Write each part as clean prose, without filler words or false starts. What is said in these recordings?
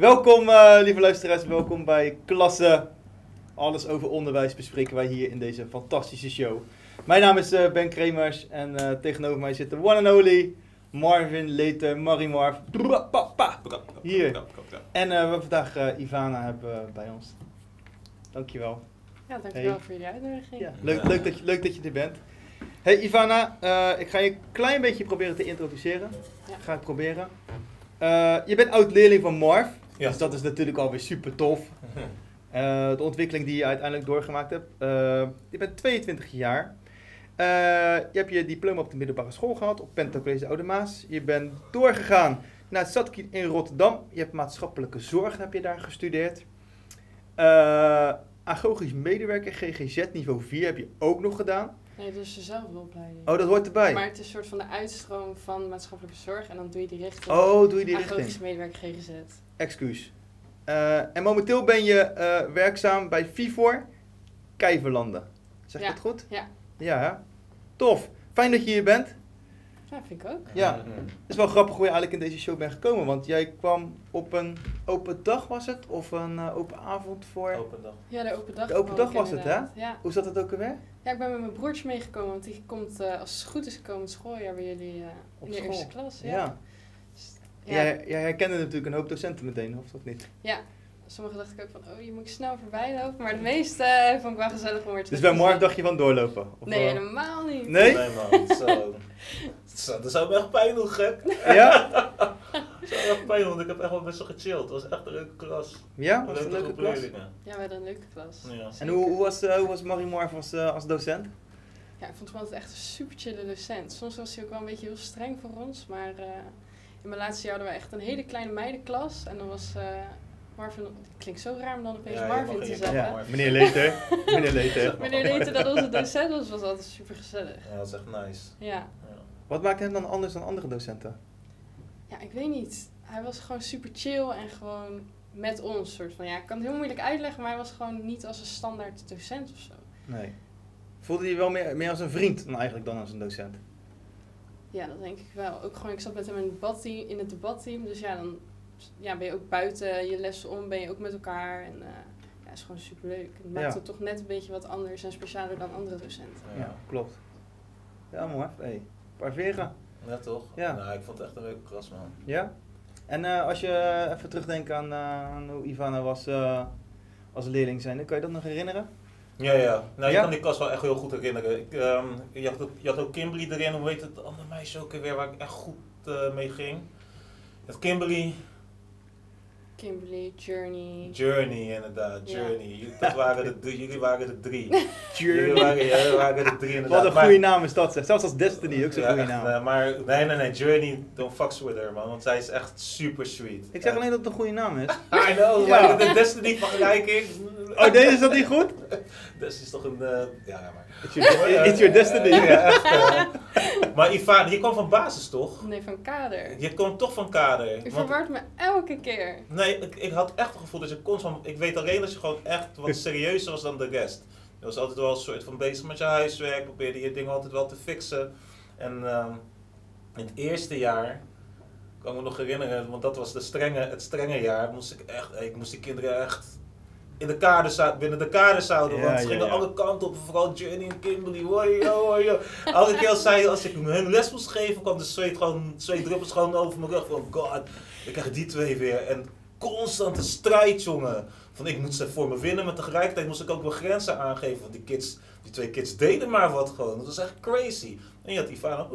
Welkom lieve luisteraars, welkom bij Klasse. Alles over onderwijs bespreken wij hier in deze fantastische show. Mijn naam is Ben Kremers en tegenover mij zit de one and only Marvin Leter, Marimarv. Hier. En we vandaag Ivana hebben bij ons. Dankjewel. Ja, dankjewel voor jullie uitnodiging. Ja. Leuk dat je er bent. Hey Ivana, ik ga je een klein beetje proberen te introduceren. Ja. Ga ik proberen. Je bent oud-leerling van Marv, ja. Dus dat is natuurlijk alweer super tof. De ontwikkeling die je uiteindelijk doorgemaakt hebt. Je bent 22 jaar. Je hebt je diploma op de middelbare school gehad, op Pentacollege Oudemaas. Je bent doorgegaan naar Zadkine in Rotterdam. Je hebt maatschappelijke zorg heb je daar gestudeerd. Agogisch medewerker, GGZ niveau 4 heb je ook nog gedaan. Nee, dat is dezelfde opleiding. Oh, dat hoort erbij. Maar het is een soort van de uitstroom van maatschappelijke zorg en dan doe je die richting. Oh, doe je die richting. Agogisch medewerker, GGZ. Excuus. En momenteel ben je werkzaam bij VIVOR Kijverlanden. Zeg dat goed? Ja. Ja, hè? Tof. Fijn dat je hier bent. Ja, vind ik ook. Ja. Het is wel grappig hoe je eigenlijk in deze show bent gekomen. Want jij kwam op een open dag, was het? Of een open avond voor... Open dag. Ja, de open dag. De open dag was inderdaad. Het, hè? Ja. Hoe zat het ook alweer? Ja, ik ben met mijn broertje meegekomen. Want die komt, als het goed is, komend schooljaar bij jullie in de school. Eerste klas. Ja. Ja. Dus, ja. Jij herkende natuurlijk een hoop docenten meteen, of dat niet? Ja. Sommigen dacht ik ook van, oh, je moet snel voorbij lopen. Maar de meeste vond ik wel gezellig om weer te... Dus bij Marv dacht je van doorlopen? Of nee, helemaal niet. Nee? Nee, man. Zo. Dat zou me echt pijn doen, gek. Ja? Dat zou me echt pijn doen, want ik heb echt wel best wel gechilled. Het was echt een leuke klas. Ja? Was het een leuke klas? Ja, we hadden een leuke klas. Ja. En hoe was Marv als docent? Ja, ik vond hem altijd echt een super chille docent. Soms was hij ook wel een beetje heel streng voor ons. Maar in mijn laatste jaar hadden we echt een hele kleine meidenklas. En dan was... Marvin, het klinkt zo raar om dan opeens Marvin te zeggen. Ja. Meneer Leter. Meneer Leter. Meneer Leter, dat onze docent was altijd super gezellig. Ja, dat is echt nice. Ja. Wat maakt hem dan anders dan andere docenten? Ja, ik weet niet. Hij was gewoon super chill en gewoon met ons soort van. Ja, ik kan het heel moeilijk uitleggen, maar hij was gewoon niet als een standaard docent of zo. Nee. Voelde je wel meer als een vriend dan als een docent? Ja, dat denk ik wel. Ook gewoon, ik zat met hem in het debatteam, dus ja, dan... Ja, ben je ook buiten je lessen om, ben je ook met elkaar. En ja, is gewoon superleuk. Het maakt het toch net een beetje wat anders en specialer dan andere docenten. Ja, klopt. Ja, mooi. Hey, parveren. Ja, toch? Ja. Nou, ik vond het echt een leuke klas, man. Ja? En als je even terugdenkt aan hoe Ivana was als leerling zijnde, kan je dat nog herinneren? Ja. Nou, je kan die klas wel echt heel goed herinneren. Je had ook Kimberly erin, hoe heet het, een ander meisje ook weer waar ik echt goed mee ging. Het Kimberly, Journey. Journey, inderdaad. Journey. Ja. Jullie waren de drie. Journey. Jullie waren de drie, inderdaad. Wat een goede naam is dat, zeg. Zelfs als Destiny ook zo'n goede naam. Maar nee. Journey, don't fuck with her, man. Want zij is echt super sweet. Ik zeg alleen dat het een goede naam is. I know. Ja. De Destiny vergelijking. Oh, deze is dat niet goed? Destiny is toch een... maar... It's your destiny. Maar Ivana, je kwam van basis, toch? Nee, van kader. Je kwam toch van kader. Je verward me elke keer. Nee, ik had echt het gevoel dat je constant... Ik weet alleen dat je gewoon echt wat serieuzer was dan de rest. Je was altijd wel een soort van bezig met je huiswerk. Probeerde je dingen altijd wel te fixen. En in het eerste jaar... kan ik me nog herinneren, want dat was het strenge jaar. Ik moest die kinderen echt... binnen de kaders zouden, want ze gingen alle kanten op, vooral Journey en Kimberly. Elke keer als ik hun les moest geven, kwam de zweet gewoon, zweetdruppels gewoon over mijn rug. Van god, ik krijg die twee weer. En constante strijd, jongen. Van ik moet ze voor me winnen, maar tegelijkertijd moest ik ook mijn grenzen aangeven. Want die twee kids deden maar wat gewoon. Dat was echt crazy. En je had Ivana,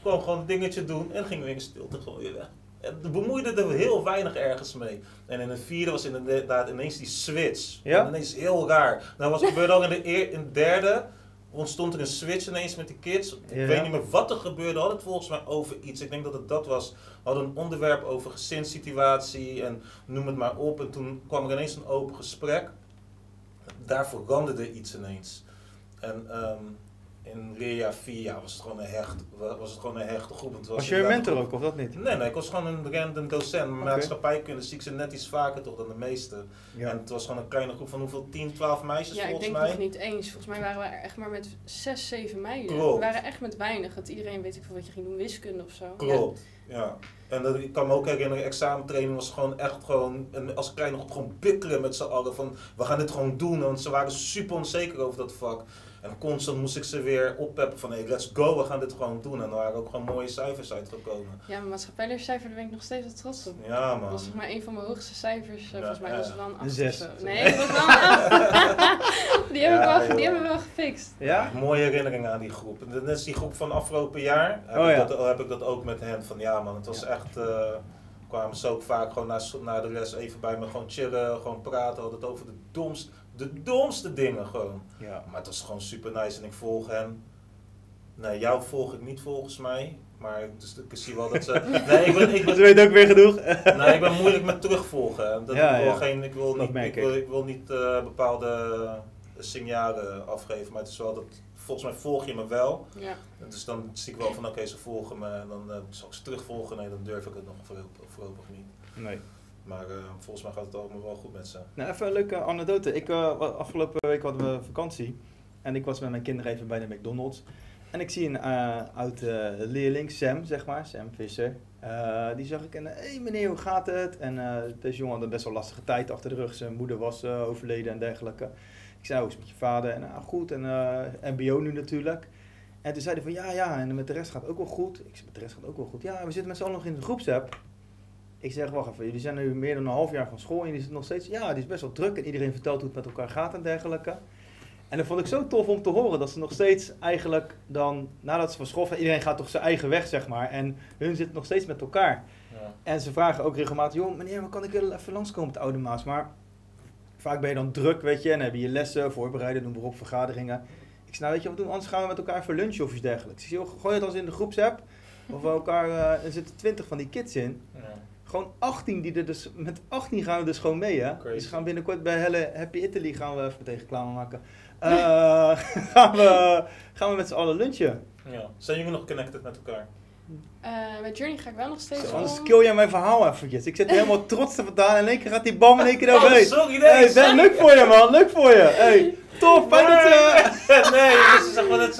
kwam gewoon een dingetje doen en ging weer in stilte gooien weg. Het bemoeide er heel weinig ergens mee. En in het vierde was inderdaad ineens die switch. Ja? Ineens heel raar. Nou was gebeurde al in het derde. Ontstond er een switch ineens met de kids. Ik weet niet meer wat er gebeurde. Had het volgens mij over iets. Ik denk dat het dat was. We hadden een onderwerp over gezinssituatie. En noem het maar op. En toen kwam er ineens een open gesprek. Daar veranderde iets ineens. En in Rea 4 was het gewoon een hechte groep. Was je mentor ook, of dat niet? Nee, nee, ik was gewoon een random docent. Okay. Maatschappijkunde zie ik ze net iets vaker toch dan de meesten. Ja. En het was gewoon een kleine groep van hoeveel, 10, 12 meisjes volgens mij? Ja, ik denk mij. Nog niet eens. Volgens mij waren we er echt maar met 6, 7 meiden. Klopt. We waren echt met weinig. Dat iedereen weet ik veel wat je ging doen, wiskunde of zo. Klopt, ja. Ja. En dat, ik kan me ook herinneren, examentraining was gewoon echt gewoon, als kleine groep gewoon bikkelen met z'n allen van we gaan dit gewoon doen, want ze waren super onzeker over dat vak. En constant moest ik ze weer oppeppen van hey, let's go, we gaan dit gewoon doen. En er waren ook gewoon mooie cijfers uitgekomen. Ja, mijn maatschappijleercijfer, daar ben ik nog steeds wel trots op. Ja, man. Dat was maar een van mijn hoogste cijfers. Ja, volgens mij was het wel een 8 of zo. Nee, het was wel een 8. Die hebben we wel gefixt. Ja? Mooie herinneringen aan die groep. En dat is die groep van afgelopen jaar. Heb ik dat ook met hen van ja, man, het was echt... kwamen ze ook vaak gewoon na de les even bij me gewoon chillen, gewoon praten, hadden het over de domste dingen gewoon. Ja. Maar het was gewoon super nice en ik volg hen. Nee, jou volg ik niet volgens mij. Maar dus, ik zie wel dat ze... Nee, ik ben, dat weet ook weer genoeg. Nee, ik ben moeilijk met terugvolgen. Dat ja, ik wil niet bepaalde signalen afgeven, maar het is wel dat... Volgens mij volg je me wel. Ja. Dus dan zie ik wel van oké, ze volgen me en dan zal ik ze terugvolgen. Nee, dan durf ik het nog voorlopig niet. Nee. Maar volgens mij gaat het allemaal wel goed met ze. Nou, even een leuke anekdote. Afgelopen week hadden we vakantie. En ik was met mijn kinderen even bij de McDonald's. En ik zie een oud leerling, Sam, zeg maar. Sam Visser. Die zag ik en, hey, meneer, hoe gaat het? En deze jongen had een best wel lastige tijd achter de rug. Zijn moeder was overleden en dergelijke. Ik zei, hoe is het met je vader? En goed, en mbo nu natuurlijk. En toen zei hij van, ja, en met de rest gaat het ook wel goed. Ik zei, met de rest gaat het ook wel goed. Ja, we zitten met z'n allen nog in de groepsapp. Ik zeg, wacht even, jullie zijn nu meer dan een half jaar van school en jullie zitten nog steeds... Ja, die is best wel druk en iedereen vertelt hoe het met elkaar gaat en dergelijke. En dat vond ik zo tof om te horen, dat ze nog steeds eigenlijk dan, nadat ze van school... Iedereen gaat toch zijn eigen weg, zeg maar, en hun zitten nog steeds met elkaar. Ja. En ze vragen ook regelmatig, joh, meneer, maar kan ik even langskomen op het Oudemaas? Maar... Vaak ben je dan druk, weet je, en heb je lessen, voorbereiden, doen bijvoorbeeld vergaderingen. Ik zei, nou weet je wat we doen, anders gaan we met elkaar voor lunchen of iets dergelijks. Ik zei, gooi het als in de groepsapp, of we elkaar, er zitten 20 van die kids in. Ja. Gewoon 18, die er dus, met 18 gaan we dus gewoon mee, hè. Crazy. Dus gaan binnenkort bij Helle Happy Italy, gaan we even tegen reclame maken. Gaan we met z'n allen lunchen. Ja. Zijn jullie nog connected met elkaar? Met Journey ga ik wel nog steeds. Anders kill jij mijn verhaal eventjes. Ik zit er helemaal trots te vertalen en in één keer gaat die bam in één keer overheen. Sorry, nee. Hey, leuk voor je, man. Leuk voor je. Hey, tof. Nee, dus zeg maar dat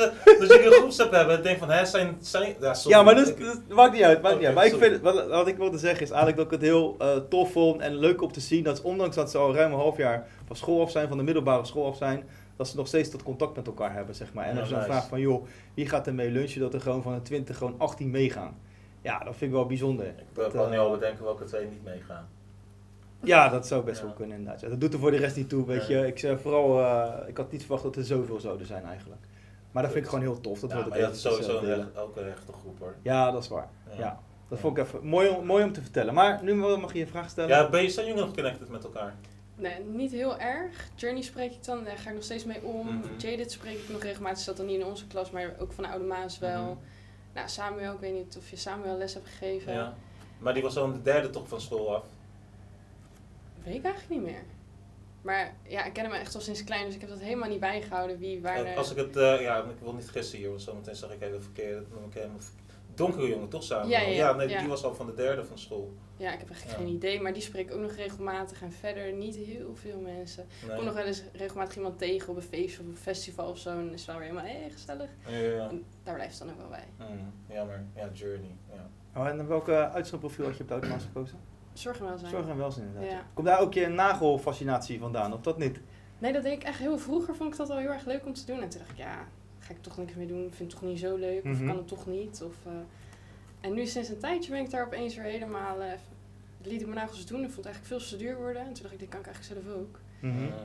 jullie een groepsapp hebben. Ik denk van, hè, zijn... Ja, sorry. Ja, maar dat maakt niet uit. Maar ik vind, wat ik wilde zeggen is eigenlijk dat ik het heel tof vond en leuk om te zien. Dat ondanks dat ze al ruim een half jaar van school af zijn, van de middelbare school af zijn... Dat ze nog steeds dat contact met elkaar hebben, zeg maar. En als je dan vraagt van, joh, wie gaat er mee lunchen? Dat er gewoon van de 20 gewoon 18 meegaan. Ja, dat vind ik wel bijzonder. Ik kan nu al bedenken welke twee niet meegaan. Ja, dat zou best wel kunnen inderdaad. Ja, dat doet er voor de rest niet toe, weet je. Ik zei vooral, ik had niet verwacht dat er zoveel zouden zijn eigenlijk. Maar dat vind ik gewoon heel tof. Dat wordt dat is sowieso ook een rechte groep, hoor. Ja, dat is waar. Ja. Dat vond ik even mooi om te vertellen. Maar nu mag je je vraag stellen. Ja, zijn jullie nog connected met elkaar? Nee, niet heel erg. Journey spreek ik dan, daar ga ik nog steeds mee om. Mm-hmm. Jaded spreek ik nog regelmatig, zat dan niet in onze klas, maar ook van de Oudemaas wel. Mm-hmm. Nou, Samuel, ik weet niet of je Samuel les hebt gegeven. Ja. Maar die was dan de derde toch van school af? Dat weet ik eigenlijk niet meer. Maar ja, ik ken hem echt al sinds klein, dus ik heb dat helemaal niet bijgehouden wie, waar... Als ik het, ik wil niet gissen hier, want zometeen zeg ik even verkeerd. Donkere jongen, toch samen? Ja, die was al van de derde van school. Ja, ik heb echt geen idee, maar die spreek ook nog regelmatig en verder niet heel veel mensen. Nee. Ik kom nog wel eens regelmatig iemand tegen op een feest of een festival of zo en is wel weer helemaal gezellig. Ja. En daar blijft het dan ook wel bij. Jammer, Journey. Ja. Oh, en welke uitzendprofiel had je op de Oudemaas gekozen? Zorg en welzijn. Zorg en welzijn, inderdaad. Ja. Komt daar ook je nagelfascinatie vandaan, of dat niet? Nee, dat deed ik echt heel vroeger, vond ik dat al heel erg leuk om te doen en toen dacht ik ga ik toch niks meer doen, vind het toch niet zo leuk, of kan het toch niet. En nu sinds een tijdje ben ik daar opeens weer helemaal, liet ik mijn nagels doen, ik vond het eigenlijk veel te duur worden. En toen dacht ik, dit kan ik eigenlijk zelf ook.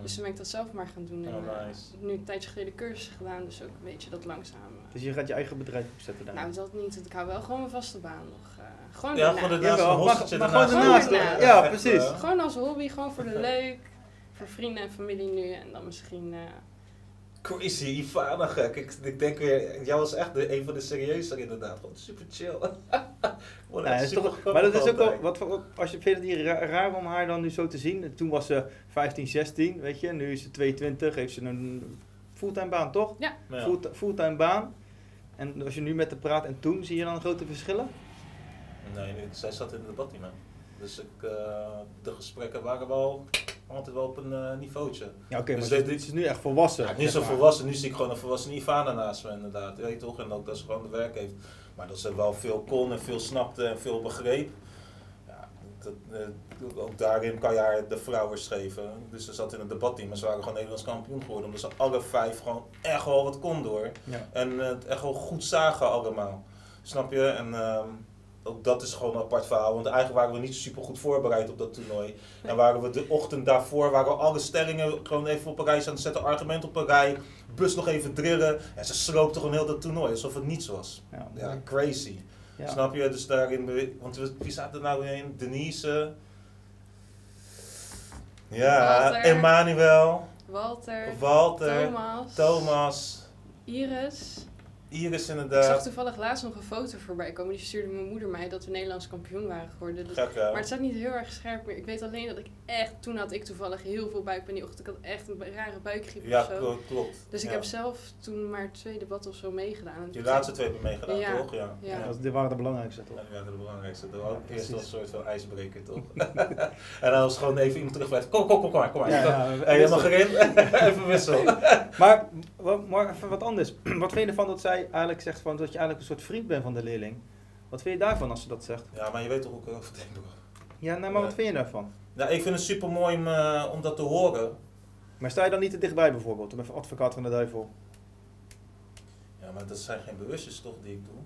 Dus toen ben ik dat zelf maar gaan doen. Nu een tijdje geleden cursus gedaan, dus ook een beetje dat langzaam. Dus je gaat je eigen bedrijf opzetten daar? Nou, dat niet, want ik hou wel gewoon mijn vaste baan nog. Gewoon daarnaast. Ja, precies. Gewoon als hobby, gewoon voor de leuk, voor vrienden en familie nu en dan misschien... Crazy, Ivana gek. Ik denk weer, jij was echt een van de serieuzer inderdaad. Gewoon super chill. Maar dat is ook wel, als je vindt het niet raar om haar dan nu zo te zien. Toen was ze 15, 16, weet je. Nu is ze 22, heeft ze een fulltime baan, toch? Ja. Fulltime baan. En als je nu met haar praat en toen, zie je dan grote verschillen? Nee, zij zat in het debatteam. Dus de gesprekken waren wel altijd wel op een niveautje. Ja, oké, dus maar dit is nu echt volwassen. Ja, nu is ze volwassen, nu zie ik gewoon een volwassen Ivana naast me inderdaad. Weet toch? En ook dat ze gewoon de werk heeft. Maar dat ze wel veel kon en veel snapte en veel begreep. Ja, ook daarin kan je haar de flowers geven. Dus ze zat in het debatteam en ze waren gewoon Nederlands kampioen geworden. Omdat ze alle vijf gewoon echt wel wat kon door. Ja. En het echt wel goed zagen allemaal. Snap je? En ook dat is gewoon een apart verhaal, want eigenlijk waren we niet super goed voorbereid op dat toernooi. En waren we de ochtend daarvoor, waren we alle stellingen gewoon even op een rij aan het zetten, argument op een rij, bus nog even drillen. En ze sloopte gewoon heel dat toernooi, alsof het niets was. Ja, ja, crazy. Ja. Snap je? Dus daarin, want wie zaten er nou in? Denise. Ja, Walter, Emmanuel. Walter. Thomas. Iris inderdaad. Ik zag toevallig laatst nog een foto voorbij komen. Die stuurde mijn moeder mij dat we Nederlands kampioen waren geworden. Dus, ja. Maar het staat niet heel erg scherp meer. Ik weet alleen dat ik echt... Toen had ik toevallig heel veel buikpijn die ochtend. Ik had echt een rare buikgriep of zo. Ja, klopt. Dus ik heb zelf toen maar 2 debatten of zo meegedaan. Die laatste 2 hebben meegedaan, toch? Ja. Die waren de belangrijkste, toch? Ja, die waren de belangrijkste, toch? Ja, eerst als een soort van ijsbreker, toch? En dan was gewoon even iemand terugvliegt. Kom maar. Ja, helemaal gereed. Even wisselen. Maar, even wat anders. Wat vind je ervan dat zij... eigenlijk zegt van dat je eigenlijk een soort vriend bent van de leerling. Wat vind je daarvan als ze dat zegt? Ja, maar je weet toch ook over denk ik. Ja, nou, maar wat vind je daarvan? Nou, ik vind het super mooi om dat te horen. Maar sta je dan niet te dichtbij bijvoorbeeld, om even advocaat van de duivel? Ja, maar dat zijn geen bewustjes toch die ik doe.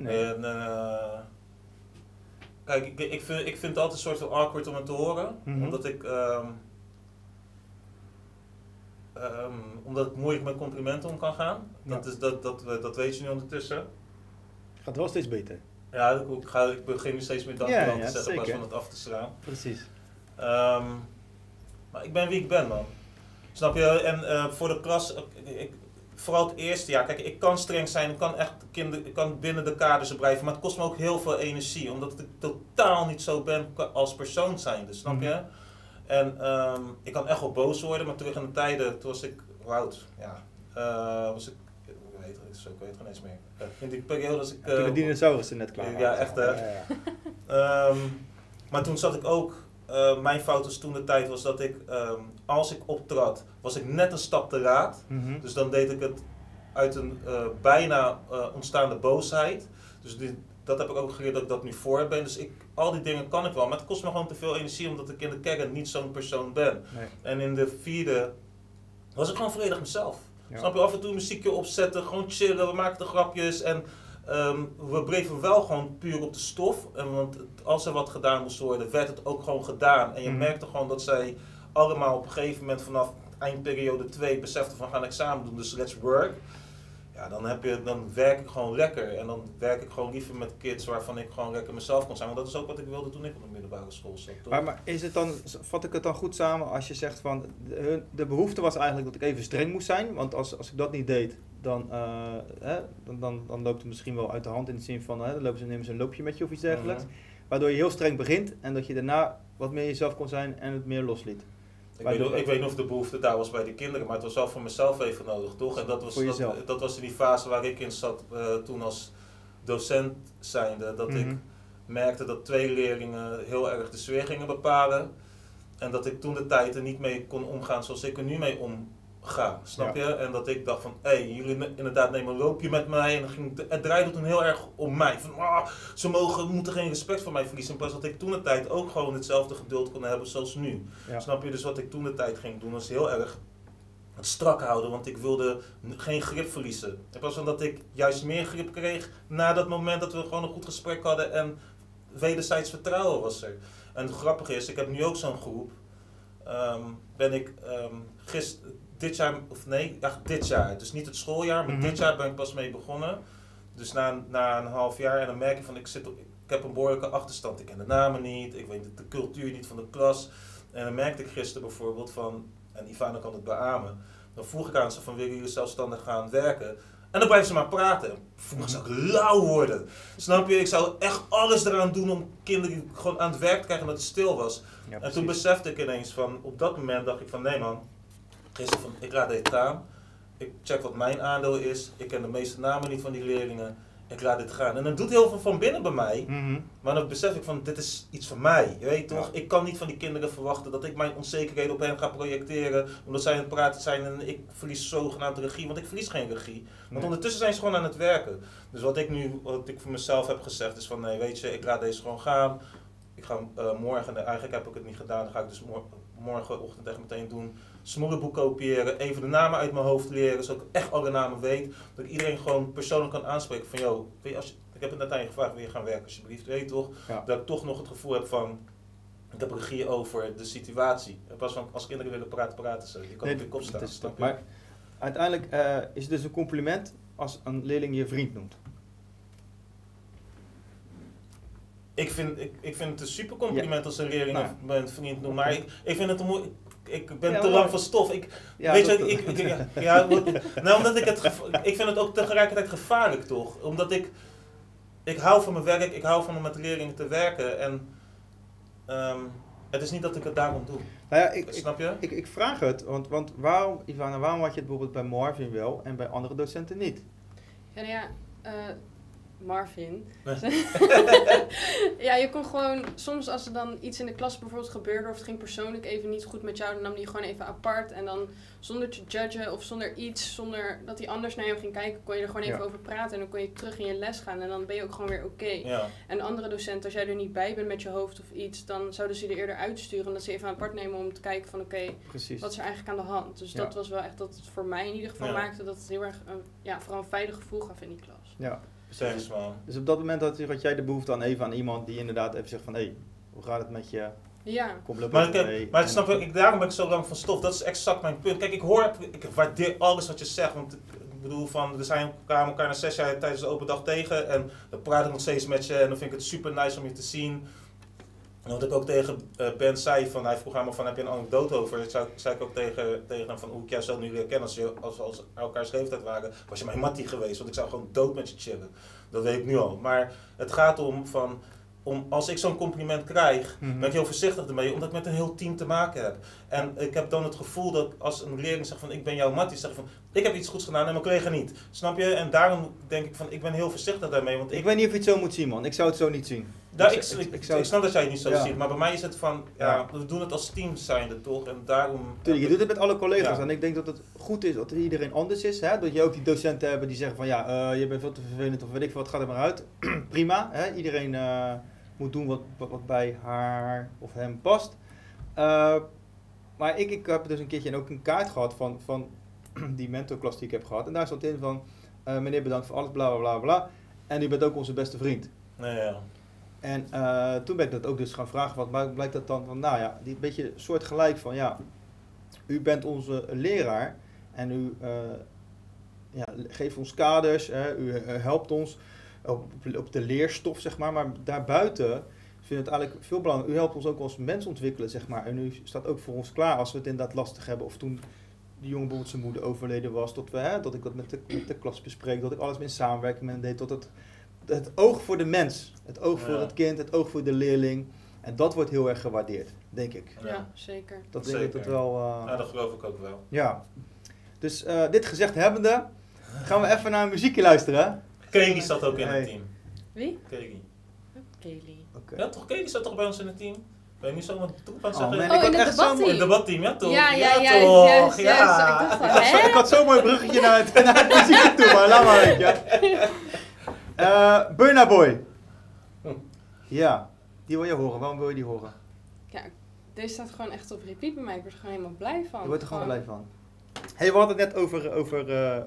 Nee. En, kijk, ik vind het altijd een soort van awkward om het te horen, omdat ik... omdat ik moeilijk met complimenten om kan gaan. Dat weet je nu ondertussen. Gaat wel steeds beter. Ja, ik begin nu steeds meer dankbaar te zetten in plaats van het af te slaan. Precies. Maar ik ben wie ik ben, man. Snap je? En voor de klas, vooral het eerste jaar. Kijk, ik kan streng zijn, ik kan echt kinderen, ik kan binnen de kaders blijven. Maar het kost me ook heel veel energie, omdat ik totaal niet zo ben als persoon zijnde. Snap je? En ik kan echt wel boos worden, maar terug in de tijden, toen was ik oud, was ik, ik weet het geen eens meer. In die periode was ik... toen de dinosaurussen net klaar waren. Ja, echt hè. Maar toen zat ik ook, mijn fout was toen de tijd, was dat ik, als ik optrad, was ik net een stap te laat. Dus dan deed ik het uit een bijna ontstaande boosheid. Dus dat heb ik ook geleerd dat ik dat nu voor ben. Dus al die dingen kan ik wel, maar het kost me gewoon te veel energie omdat ik in de kern niet zo'n persoon ben. Nee. En in de 4e was ik gewoon volledig mezelf. Ja. Snap je? Af en toe een muziekje opzetten, gewoon chillen, we maakten de grapjes en we bleven wel gewoon puur op de stof. En want als er wat gedaan moest worden, werd het ook gewoon gedaan. En je merkte gewoon dat zij allemaal op een gegeven moment vanaf eindperiode 2 beseften van gaan examen doen, dus let's work. Ja, dan werk ik gewoon lekker en dan werk ik gewoon liever met kids waarvan ik gewoon lekker mezelf kon zijn. Want dat is ook wat ik wilde toen ik op de middelbare school zat. Maar is het dan, vat ik het dan goed samen als je zegt van de behoefte was eigenlijk dat ik even streng moest zijn. Want als ik dat niet deed, dan loopt het misschien wel uit de hand in de zin van dan nemen ze een loopje met je of iets dergelijks. Waardoor je heel streng begint en dat je daarna wat meer jezelf kon zijn en het meer losliet. Ik weet niet of de behoefte daar was bij de kinderen, maar het was wel voor mezelf even nodig, toch? En dat was in die fase waar ik in zat toen als docent zijnde. Dat ik merkte dat 2 leerlingen heel erg de sfeer gingen bepalen. En dat ik toen de tijd er niet mee kon omgaan zoals ik er nu mee omga. Snap je? En dat ik dacht van, hé, jullie inderdaad nemen een loopje met mij. En het draaide toen heel erg om mij. Van, moeten geen respect voor mij verliezen. En pas dat ik toen de tijd ook gewoon hetzelfde geduld kon hebben zoals nu. Ja. Snap je? Dus wat ik toen de tijd ging doen was heel erg het strak houden. Want ik wilde geen grip verliezen. En pas omdat ik juist meer grip kreeg na dat moment dat we gewoon een goed gesprek hadden. En wederzijds vertrouwen was er. En het grappige is, ik heb nu ook zo'n groep. Dit jaar, dus niet het schooljaar, maar dit jaar ben ik pas mee begonnen. Dus na een half jaar en dan merk ik van ik heb een behoorlijke achterstand. Ik ken de namen niet, ik weet de cultuur niet van de klas. En dan merkte ik gisteren bijvoorbeeld van, en Ivana kan het beamen, dan vroeg ik aan ze van willen jullie zelfstandig gaan werken? En dan blijven ze maar praten. Vroeger zou ik lauw worden. Snap je? Ik zou echt alles eraan doen om kinderen gewoon aan het werk te krijgen dat het stil was. Ja, en toen besefte ik ineens van, op dat moment dacht ik van nee man, gisteren van, ik raad dit aan ik check wat mijn aandeel is, ik ken de meeste namen niet van die leerlingen, ik laat dit gaan. En dat doet heel veel van binnen bij mij, maar dan besef ik van, dit is iets van mij, je weet toch? Ja. Ik kan niet van die kinderen verwachten dat ik mijn onzekerheden op hen ga projecteren, omdat zij aan het praten zijn en ik verlies zogenaamd regie, want ik verlies geen regie. Want ondertussen zijn ze gewoon aan het werken. Dus wat ik voor mezelf heb gezegd is van, nee, weet je, ik laat deze gewoon gaan. Ik ga morgen, eigenlijk heb ik het niet gedaan, dan ga ik dus morgenochtend echt meteen doen. Smoelenboek kopiëren, even de namen uit mijn hoofd leren, zodat ik echt alle namen weet. Dat ik iedereen gewoon persoonlijk kan aanspreken van, yo, weet je, ik heb het net aan je gevraagd, wil je gaan werken alsjeblieft, weet je toch? Ja. Dat ik toch nog het gevoel heb van, ik heb regie over de situatie. En pas van, als kinderen willen praten, praten ze. Je kan op je kop staan. Maar uiteindelijk is het dus een compliment als een leerling je vriend noemt. Ik vind het een super compliment als een leerling mijn vriend noemt, maar ik vind het een moeilijk. Ik ben te lang van stof. Ik vind het ook tegelijkertijd gevaarlijk, toch? Omdat ik hou van mijn werk, ik hou van om met leerlingen te werken. En het is niet dat ik het daarom doe. Nou ja, snap je? Ik vraag het, want waarom, Ivana, waarom had je het bijvoorbeeld bij Marvin wel en bij andere docenten niet? Ja, nou ja, Marvin. Nee. Ja, je kon gewoon, soms als er dan iets in de klas bijvoorbeeld gebeurde of het ging persoonlijk even niet goed met jou, dan nam hij gewoon even apart en dan zonder te judgen of zonder iets, zonder dat hij anders naar hem ging kijken, kon je er gewoon even over praten en dan kon je terug in je les gaan en dan ben je ook gewoon weer oké. Ja. En andere docenten, als jij er niet bij bent met je hoofd of iets, dan zouden ze je er eerder uitsturen en dat ze even apart nemen om te kijken van oké, wat is er eigenlijk aan de hand? Dus dat was wel echt, dat het voor mij in ieder geval maakte dat het heel erg, vooral een veilig gevoel gaf in die klas. Ja. Dus op dat moment had jij de behoefte aan even aan iemand die inderdaad even zegt van, hé, hoe gaat het met je? Ja. Maar snap je, daarom ben ik zo lang van stof. Dat is exact mijn punt. Kijk, ik waardeer alles wat je zegt. Want ik bedoel van, we kwamen elkaar na 6 jaar tijdens de open dag tegen. En dan praat ik nog steeds met je. En dan vind ik het super nice om je te zien. En wat ik ook tegen Ben zei, van, hij vroeg aan me van, heb je een anekdote over? Dat zei ik ook tegen hem van, hoe ik jou zou nu leren kennen als we elkaars leeftijd waren. Was je mijn mattie geweest, want ik zou gewoon dood met je chillen. Dat weet ik nu al. Maar het gaat om van, als ik zo'n compliment krijg, ben ik heel voorzichtig ermee, omdat ik met een heel team te maken heb. En ik heb dan het gevoel dat als een leerling zegt van, ik ben jouw mattie, zeg ik van, ik heb iets goeds gedaan en mijn collega niet. Snap je? En daarom denk ik van, ik ben heel voorzichtig daarmee. Want ik weet niet of je het zo moet zien, man. Ik zou het zo niet zien. Ik snap dat jij het niet zo ziet, maar bij mij is het van, we doen het als team zijnde, toch? En daarom... Tuurlijk, je doet het met alle collega's en ik denk dat het goed is dat iedereen anders is, hè? Dat je ook die docenten hebt die zeggen van, je bent veel te vervelend of weet ik veel, wat gaat er maar uit? Prima, hè? Iedereen moet doen wat bij haar of hem past. Maar ik heb dus een keertje ook een kaart gehad van die mentorklas die ik heb gehad en daar stond in van, meneer bedankt voor alles, bla bla bla bla, en u bent ook onze beste vriend. Nou ja. En toen ben ik dat ook dus gaan vragen, wat blijkt dat dan van, nou ja, die beetje soortgelijk van, u bent onze leraar en u geeft ons kaders, u helpt ons op de leerstof, zeg maar daarbuiten vind ik het eigenlijk veel belangrijker. U helpt ons ook als mens ontwikkelen, zeg maar, en u staat ook voor ons klaar als we het inderdaad lastig hebben of toen... die jongen bijvoorbeeld zijn moeder overleden was, dat ik dat met de klas bespreek, dat ik alles in samenwerking met hem deed, tot het oog voor de mens, het oog voor het kind, het oog voor de leerling. En dat wordt heel erg gewaardeerd, denk ik. Ja, zeker. Dat denk ik dat wel... Ja, dat geloof ik ook wel. Ja. Dus dit gezegd hebbende, gaan we even naar een muziekje luisteren. Kelly zat ook in het team. Wie? Kelly. Kelly. Okay. Ja, toch? Kelly zat toch bij ons in het team? Ben je niet zomaar troep aan het zeggen? Ik had echt zo'n mooi debatteam, ja toch? Ja, ik had zo'n mooi bruggetje naar het muziekje toe, maar laat maar uit, Burna Boy. Ja, die wil je horen. Waarom wil je die horen? Ja, deze staat gewoon echt op repeat bij mij. Ik word er gewoon helemaal blij van. Je wordt er gewoon blij van. Hey, we hadden het net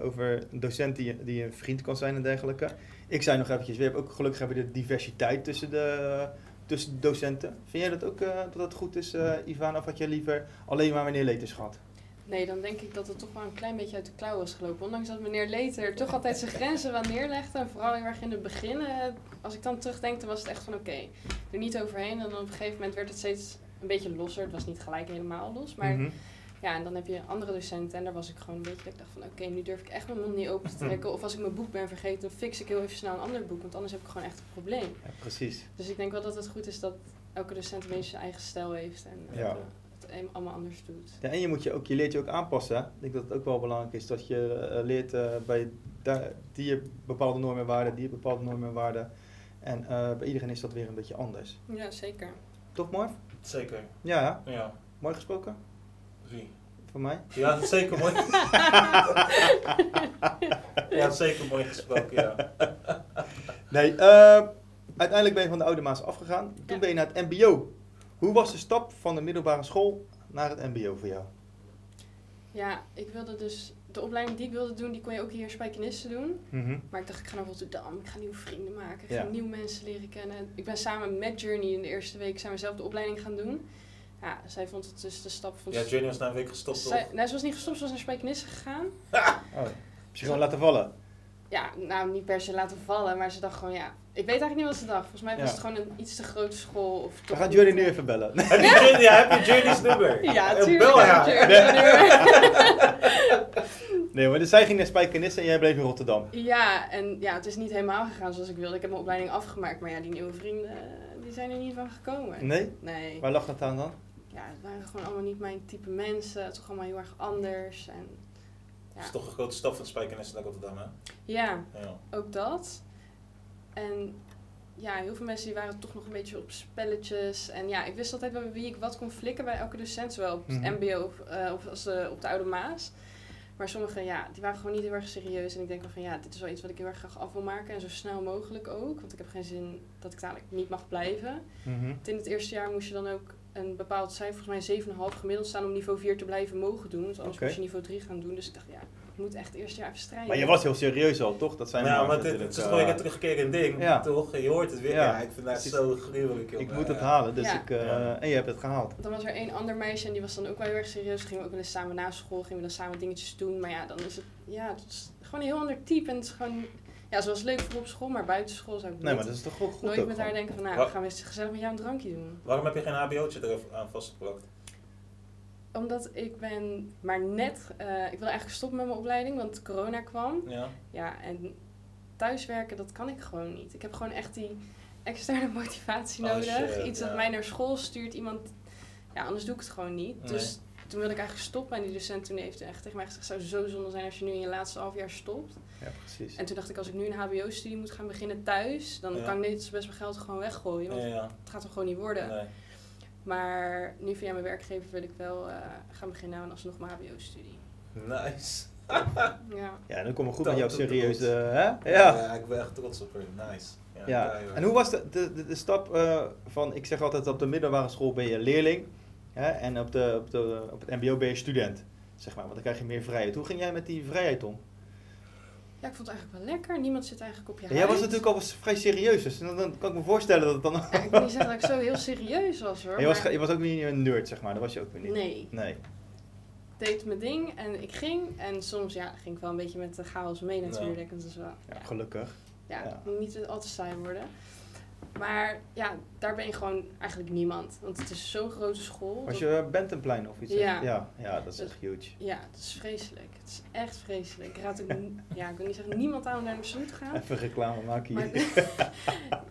over een docent die een vriend kan zijn en dergelijke. Ik zei nog eventjes, gelukkig hebben we de diversiteit tussen de docenten. Vind jij dat ook dat het goed is, Ivana, of had jij liever alleen maar meneer Leters gehad? Nee, dan denk ik dat het toch wel een klein beetje uit de klauw is gelopen. Ondanks dat meneer Leter toch altijd zijn grenzen wel neerlegde. En vooral heel erg in het begin. Als ik dan terugdenk, dan was het echt van oké. Er niet overheen. En dan op een gegeven moment werd het steeds een beetje losser. Het was niet gelijk helemaal los. Maar en dan heb je andere docenten. En daar was ik gewoon een beetje, dat ik dacht van oké, nu durf ik echt mijn mond niet open te trekken. Of als ik mijn boek ben vergeten, dan fix ik heel even snel een ander boek. Want anders heb ik gewoon echt een probleem. Ja, precies. Dus ik denk wel dat het goed is dat elke docent een beetje zijn eigen stijl heeft. En, allemaal anders doet. Ja, en je, je leert je ook aanpassen. Ik denk dat het ook wel belangrijk is dat je leert bij die bepaalde normen en waarden, die bepaalde normen en waarden. En bij iedereen is dat weer een beetje anders. Ja, zeker. Toch, Marv? Zeker. Ja, ja. Mooi gesproken? Wie? Van mij? Ja, dat is zeker mooi. Ja, dat is zeker mooi gesproken, ja. Nee, uiteindelijk ben je van de Oudemaas afgegaan. Toen ben je naar het mbo. Hoe was de stap van de middelbare school naar het mbo voor jou? Ja, ik wilde dus... De opleiding die ik wilde doen, die kon je ook hier spijkenissen doen. Mm-hmm. Maar ik dacht, ik ga naar Rotterdam. Ik ga nieuwe vrienden maken. Ik ga nieuwe mensen leren kennen. Ik ben samen met Journey in de eerste week zelf de opleiding gaan doen. Ja, zij vond het dus de stap van... Ja, Journey was na een week gestopt, toch? Nee, ze was niet gestopt. Ze was naar spijkenissen gegaan. Oh, heb je gewoon laten vallen? Ja, nou, niet per se laten vallen. Maar ze dacht gewoon, ja... Ik weet eigenlijk niet wat ze dacht. Volgens mij was het gewoon een iets te grote school. Of we gaan Journey nu even bellen. Heb je Journey, heb je Journey's nummer? Ja, tuurlijk. Bel haar. Nee, maar dus zij ging naar Spijkenisse en jij bleef in Rotterdam. Ja, en ja, het is niet helemaal gegaan zoals ik wilde. Ik heb mijn opleiding afgemaakt, maar ja, die nieuwe vrienden, die zijn er niet van gekomen. Nee? Nee. Waar lag dat aan dan? Ja, het waren gewoon allemaal niet mijn type mensen. Het was allemaal heel erg anders. En, ja. Dat is toch een grote stap van Spijkenisse naar Rotterdam, hè? Ja, ja, ook dat. En ja, heel veel mensen die waren toch nog een beetje op spelletjes. En ja, ik wist altijd bij wie ik wat kon flikken bij elke docent. Zowel op het mbo of op de Oudemaas. Maar sommigen, ja, die waren gewoon niet heel erg serieus. En ik denk wel van, ja, dit is wel iets wat ik heel erg graag af wil maken. En zo snel mogelijk ook. Want ik heb geen zin dat ik dadelijk niet mag blijven. Want in het eerste jaar moest je dan ook een bepaald cijfer, volgens mij 7,5 gemiddeld staan... om niveau 4 te blijven mogen doen. Want anders moest je niveau 3 gaan doen. Dus ik dacht, ja, ik moet echt het eerste jaar even strijden. Maar je was heel serieus al, toch? Dat zijn nou, maar het is gewoon een terugkerend ding, toch? Je hoort het weer. Ja, ja, ik vind dat zo gruwelijk. Ik moet het halen, dus en je hebt het gehaald. Dan was er één ander meisje en die was dan ook wel heel erg serieus. Gingen we ook wel eens samen na school, gingen we dan samen dingetjes doen. Maar ja, dan is het, ja, het is gewoon een heel ander type en het is gewoon... Ja, ze was leuk voor op school, maar buiten school zou ik niet. Nee, maar dat is toch goed. Nooit met haar denken van, nou, we gaan eens gezellig met jou een drankje doen. Waarom heb je geen hbo'tje er aan vastgeplakt? Omdat ik ben maar net... ik wil eigenlijk stoppen met mijn opleiding, want corona kwam. Ja. Ja, en thuiswerken, dat kan ik gewoon niet. Ik heb gewoon echt die externe motivatie nodig. Shit, iets dat mij naar school stuurt. Iemand... Ja, anders doe ik het gewoon niet. Nee. Dus toen wilde ik eigenlijk stoppen. En die docent toen heeft echt tegen mij gezegd... zou zo zonde zijn als je nu in je laatste halfjaar stopt. Ja, precies. En toen dacht ik, als ik nu een hbo-studie moet gaan beginnen thuis... dan kan ik net best mijn geld gewoon weggooien. Want het gaat er gewoon niet worden. Nee. Maar nu via mijn werkgever wil ik wel gaan beginnen aan alsnog mijn hbo-studie. Nice. Ja, dan kom ik goed met jouw serieuze... Hè? Ja. Ja, ik ben echt trots op haar. Nice. Ja, ja. En hoe was de stap van... Ik zeg altijd, op de middelbare school ben je leerling... Hè? En op het mbo ben je student, zeg maar. Want dan krijg je meer vrijheid. Hoe ging jij met die vrijheid om? Ja, ik vond het eigenlijk wel lekker. Niemand zit eigenlijk op je huid. Jij was natuurlijk al vrij serieus, dus dan kan ik me voorstellen dat het dan... Ja, ik wil niet zeggen dat ik zo heel serieus was, hoor. Je was ook niet een nerd, zeg maar. Dat was je ook weer niet. Nee. Ik deed mijn ding en ik ging. En soms, ging ik wel een beetje met de chaos mee natuurlijk. Dat is wel, ja, gelukkig. Ja, het moet niet al te saai worden. Maar ja, daar ben je gewoon eigenlijk niemand. Want het is zo'n grote school. Als je Bentenplein of iets hebt. Ja, dat is echt huge. Ja, het is vreselijk. Het is echt vreselijk. Ik raad ook ik wil niet zeggen niemand aan om naar de school te gaan. Even reclame maken hier. Maar,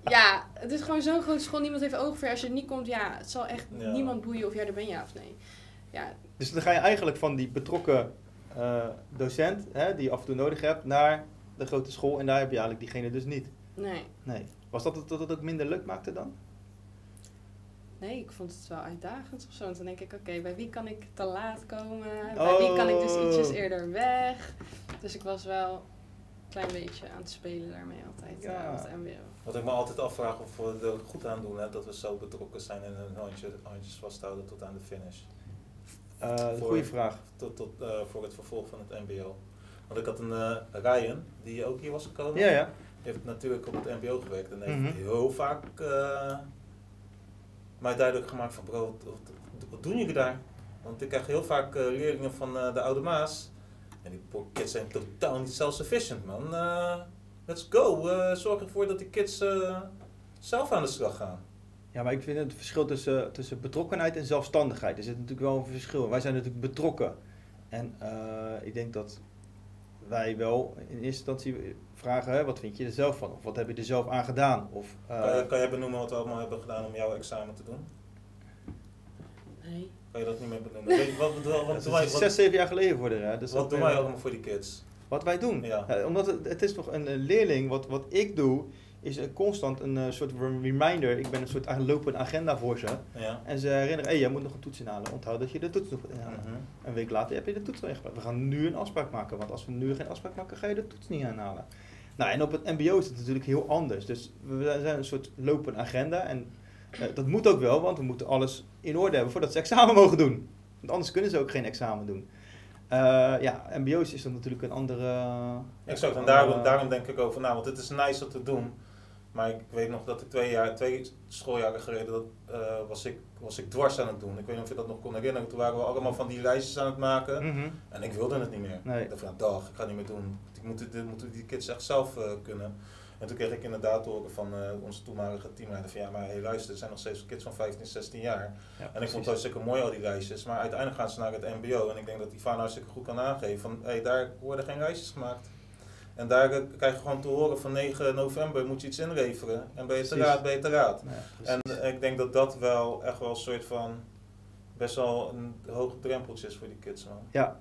ja, het is gewoon zo'n grote school. Niemand heeft oog voor je. Als je niet komt, het zal echt niemand boeien of jij er bent, ja of nee. Ja. Dus dan ga je eigenlijk van die betrokken docent, hè, die je af en toe nodig hebt, naar de grote school. En daar heb je eigenlijk diegene dus niet. Nee. Was dat het ook minder leuk maakte dan? Nee, ik vond het wel uitdagend of zo. Want dan denk ik, oké, bij wie kan ik te laat komen? Bij wie kan ik dus ietsjes eerder weg? Dus ik was wel een klein beetje aan het spelen daarmee altijd. Met mbo. Wat ik me altijd afvraag of we er goed aan doen, hè, dat we zo betrokken zijn en handjes vasthouden tot aan de finish. Goeie vraag. Voor het vervolg van het mbo. Want ik had een Ryan, die ook hier was gekomen. Ja. Heeft natuurlijk op het mbo gewerkt en heeft heel vaak mij duidelijk gemaakt van bro, wat doen jullie daar? Want ik krijg heel vaak leerlingen van de Oudemaas en die kids zijn totaal niet self-sufficient, man. Let's go, zorg ervoor dat die kids zelf aan de slag gaan. Ja, maar ik vind het verschil tussen betrokkenheid en zelfstandigheid, er zit natuurlijk wel een verschil. Wij zijn natuurlijk betrokken en ik denk dat wij wel in eerste instantie vragen, hè, wat vind je er zelf van? Of wat heb je er zelf aan gedaan? Of, kan jij benoemen wat we allemaal hebben gedaan om jouw examen te doen? Nee. kan je dat niet meer benoemen. Dat is 6, 7 jaar geleden voor de raad. Dus wat doen wij allemaal voor die kids? Wat wij doen? Ja. Ja, omdat het is toch een leerling, wat ik doe, is constant een soort reminder. Ik ben een soort lopende agenda voor ze. Ja. En ze herinneren, hé, jij moet nog een toets inhalen. Onthoud dat je de toets nog moet inhalen. Mm-hmm. Een week later heb je de toets al ingepland. We gaan nu een afspraak maken, want als we nu geen afspraak maken, ga je de toets niet aanhalen. Nou, en op het mbo is het natuurlijk heel anders. Dus we zijn een soort lopende agenda. En dat moet ook wel, want we moeten alles in orde hebben voordat ze examen mogen doen. Want anders kunnen ze ook geen examen doen. Ja, mbo's is dan natuurlijk een andere... Exact, en daarom denk ik over na, want het is nice dat te doen. Maar ik weet nog dat ik 2 schooljaren geleden was ik dwars aan het doen. Ik weet niet of je dat nog kon herinneren. Toen waren we allemaal van die lijstjes aan het maken. Mm-hmm. En ik wilde het niet meer. Nee. Ik dacht van, dag, ik ga het niet meer doen. Moeten die kids echt zelf kunnen. En toen kreeg ik inderdaad horen van onze toenmalige teamleider van ja, maar hey, luister, er zijn nog steeds kids van 15, 16 jaar. Ja, en ik vond het hartstikke mooi al die lijstjes, maar uiteindelijk gaan ze naar het mbo en ik denk dat Ivana hartstikke goed kan aangeven van hé, daar worden geen lijstjes gemaakt. En daar krijg je gewoon te horen van 9 november moet je iets inleveren en ben je te raad. Ja, en ik denk dat dat wel echt wel een soort van best wel een hoog drempeltje is voor die kids man. Ja.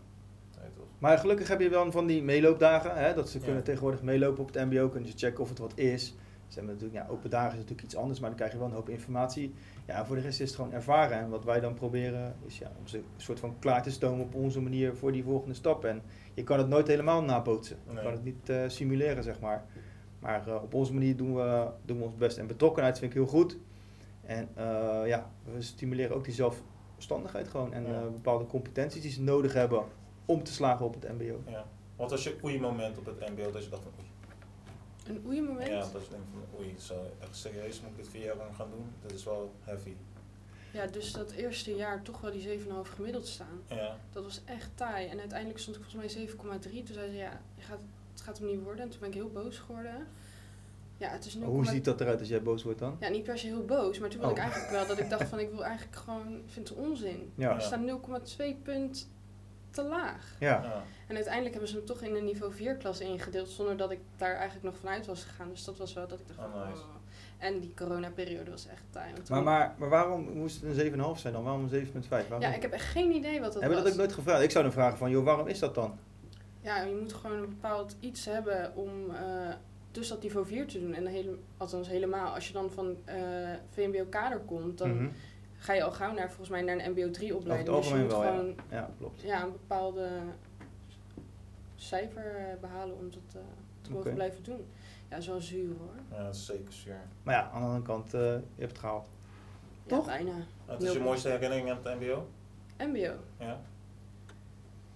Maar gelukkig heb je dan van die meeloopdagen, hè, dat ze kunnen tegenwoordig meelopen op het mbo, kunnen ze checken of het wat is. Ze hebben natuurlijk, ja, open dagen is natuurlijk iets anders, maar dan krijg je wel een hoop informatie. Ja, voor de rest is het gewoon ervaren en wat wij dan proberen is ja, om ze een soort van klaar te stomen op onze manier voor die volgende stap. En je kan het nooit helemaal nabootsen, je kan het niet simuleren zeg maar. Maar op onze manier doen we ons best en betrokkenheid vind ik heel goed. En ja, we stimuleren ook die zelfstandigheid gewoon en bepaalde competenties die ze nodig hebben. Om te slagen op het mbo. Ja. Wat was je oei-moment op het mbo dat je dacht van oei? Een oei-moment? Ja, dat je denkt van oei, zo echt serieus moet ik dit 4 jaar lang gaan doen? Dat is wel heavy. Ja, dus dat eerste jaar toch wel die 7,5 gemiddeld staan. Ja. Dat was echt taai. En uiteindelijk stond ik volgens mij 7,3. Toen zei ze ja, het gaat hem niet worden. En toen ben ik heel boos geworden. Ja, het is nu hoe ziet dat eruit als jij boos wordt dan? Ja, niet per se heel boos, maar toen wilde ik eigenlijk wel dat ik dacht van ik wil eigenlijk gewoon, vind het onzin. Ja. Er staan 0,2 punt. Te laag. Ja. Ja. En uiteindelijk hebben ze hem toch in de niveau 4 klas ingedeeld zonder dat ik daar eigenlijk nog vanuit was gegaan. Dus dat was wel dat ik dacht, nice. En die coronaperiode was echt taai. Maar waarom moest het een 7,5 zijn dan? Waarom een 7,5? Ja, ik heb echt geen idee wat dat was. Heb je dat ook nooit gevraagd? Ik zou dan vragen van, joh, waarom is dat dan? Ja, je moet gewoon een bepaald iets hebben om dus dat niveau 4 te doen. En althans helemaal, als je dan van VMBO kader komt, dan... Mm-hmm. Ga je al gauw naar volgens mij naar een mbo 3 opleiding. Dus je moet wel, gewoon ja, klopt. Ja, een bepaalde cijfer behalen om dat te mogen blijven doen. Ja, dat is wel zuur hoor. Ja, dat is zeker zuur. Maar ja, aan de andere kant, je hebt het gehaald. Ja, toch? Bijna. Wat is je mooiste herinnering aan het mbo? Mbo? Ja.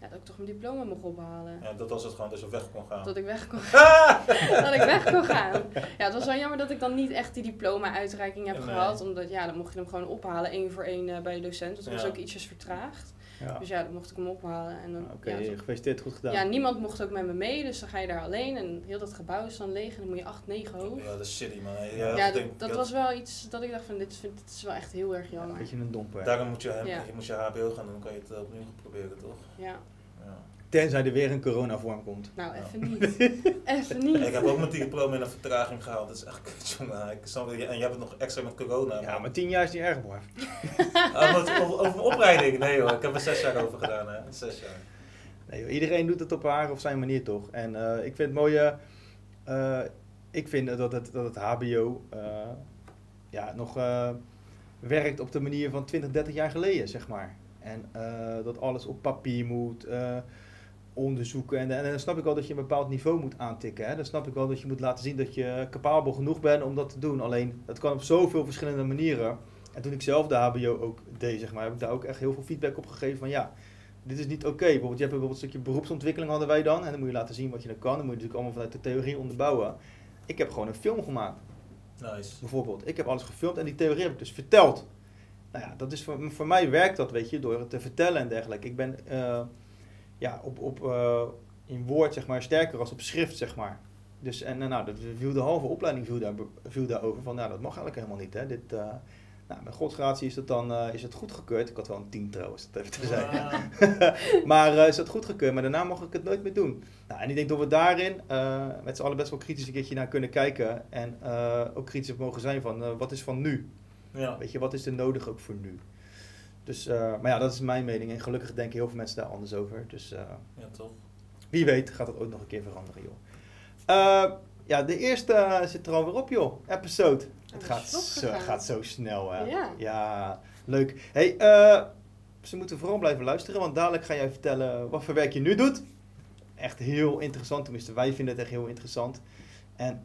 Ja, dat ik toch mijn diploma mocht ophalen. Ja, dat was het gewoon, dat je weg kon gaan. Dat ik weg kon gaan. Dat ik weg kon gaan. Ja, het was wel jammer dat ik dan niet echt die diploma-uitreiking heb gehad. Omdat, ja, dan mocht je hem gewoon ophalen, 1 voor 1 bij de docent. Want dat was ook ietsjes vertraagd. Ja. Dus ja, dan mocht ik hem ophalen. Oké, gefeliciteerd, goed gedaan. Ja, niemand mocht ook met me mee, dus dan ga je daar alleen. En heel dat gebouw is dan leeg en dan moet je 8, 9 hoog. Ja, dat is shitty, man. Ja, dat was wel iets dat ik dacht van, dit is wel echt heel erg jammer. Een beetje een domper. Daarom moet je HBO gaan doen, dan kan je het opnieuw proberen, toch? Ja. Ja. Tenzij er weer een coronavorm komt. Nou, even niet. Even niet. Ik heb ook mijn diploma in een vertraging gehaald. Dat is echt kut, jongen. En jij hebt het nog extra met corona. Ja, maar 10 jaar is niet erg, hoor. Over mijn opleiding? Nee, hoor. Ik heb er 6 jaar over gedaan, hè. 6 jaar. Nee, joh. Iedereen doet het op haar of zijn manier, toch? En ik vind het mooie... ik vind dat het HBO nog werkt op de manier van 20, 30 jaar geleden, zeg maar. En dat alles op papier moet, onderzoeken. En dan snap ik wel dat je een bepaald niveau moet aantikken. Hè? Dan snap ik wel dat je moet laten zien dat je capabel genoeg bent om dat te doen. Alleen, dat kan op zoveel verschillende manieren. En toen ik zelf de HBO ook deed, zeg maar, heb ik daar ook echt heel veel feedback op gegeven van ja, dit is niet oké. Bijvoorbeeld, je hebt bijvoorbeeld een stukje beroepsontwikkeling hadden wij dan. En dan moet je laten zien wat je dan kan. Dan moet je natuurlijk allemaal vanuit de theorie onderbouwen. Ik heb gewoon een film gemaakt. Nice. Bijvoorbeeld, ik heb alles gefilmd en die theorie heb ik dus verteld. Nou ja, dat is voor mij werkt dat, weet je, door het te vertellen en dergelijke. Ik ben in woord, zeg maar, sterker als op schrift, zeg maar. Dus, en nou, de halve opleiding viel daarover van, nou, dat mag eigenlijk helemaal niet, hè. Dit, nou, met godsgratie is dat dan, is het goedgekeurd. Ik had wel een 10 trouwens, dat even te zeggen. Ja. Maar is dat goedgekeurd, maar daarna mag ik het nooit meer doen. Nou, en ik denk dat we daarin met z'n allen best wel kritisch een keertje naar kunnen kijken. En ook kritisch mogen zijn van, wat is van nu? Ja. Weet je, wat is er nodig ook voor nu? Dus, maar ja, dat is mijn mening en gelukkig denken heel veel mensen daar anders over. Dus, ja, toch? Wie weet gaat dat ook nog een keer veranderen, joh. Ja, de eerste zit er alweer op, joh. Episode. Ja, het gaat zo snel, hè. Ja. Ja, leuk. Hey, ze moeten vooral blijven luisteren, want dadelijk ga jij vertellen wat voor werk je nu doet. Echt heel interessant, tenminste wij vinden het echt heel interessant. En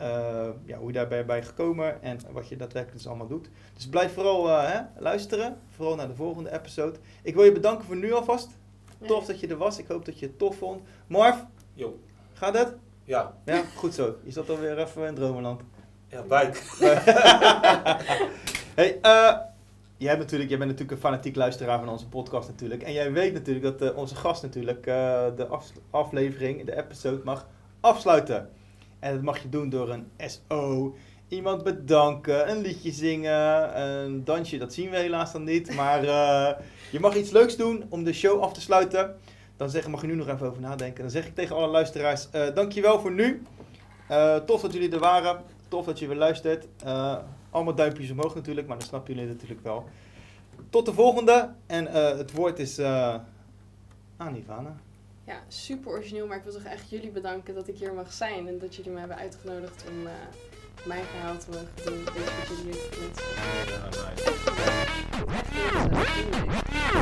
ja, hoe je daarbij bent gekomen en wat je daadwerkelijk dus allemaal doet. Dus blijf vooral luisteren, vooral naar de volgende episode. Ik wil je bedanken voor nu alvast. Ja. Tof dat je er was, ik hoop dat je het tof vond. Marv, yo. Gaat het? Ja. Ja, goed zo. Je zat alweer even in Dromenland. Ja, buik. Hey, jij bent natuurlijk een fanatiek luisteraar van onze podcast natuurlijk. En jij weet natuurlijk dat onze gast natuurlijk de aflevering, de episode mag afsluiten. En dat mag je doen door een SO, iemand bedanken, een liedje zingen, een dansje, dat zien we helaas dan niet. Maar je mag iets leuks doen om de show af te sluiten. Dan mag je nu nog even over nadenken. Dan zeg ik tegen alle luisteraars, dankjewel voor nu. Tof dat jullie er waren. Tof dat je weer luistert. Allemaal duimpjes omhoog natuurlijk, maar dat snappen jullie natuurlijk wel. Tot de volgende. En het woord is aan Ivana. Ja, super origineel, maar ik wil toch echt jullie bedanken dat ik hier mag zijn. En dat jullie me hebben uitgenodigd om mijn verhaal te mogen doen. En dat jullie het